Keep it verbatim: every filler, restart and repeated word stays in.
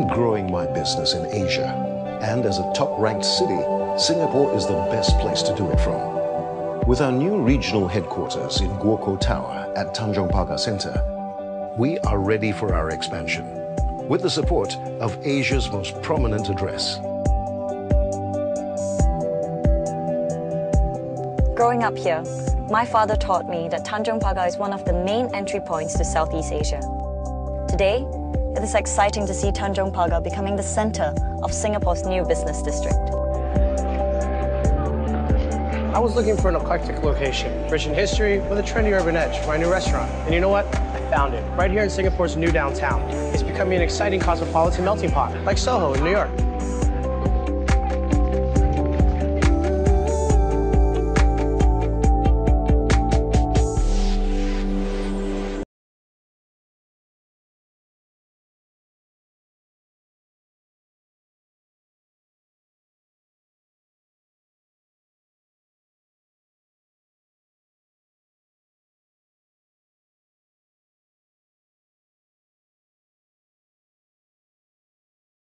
I'm growing my business in Asia, and as a top-ranked city, Singapore is the best place to do it from. With our new regional headquarters in Guoco Tower at Tanjong Pagar Center, we are ready for our expansion with the support of Asia's most prominent address. Growing up here, my father taught me that Tanjong Pagar is one of the main entry points to Southeast Asia. Today, it is exciting to see Tanjong Pagar becoming the centre of Singapore's new business district. I was looking for an eclectic location, rich in history, with a trendy urban edge for my new restaurant. And you know what? I found it, right here in Singapore's new downtown. It's becoming an exciting cosmopolitan melting pot, like Soho in New York.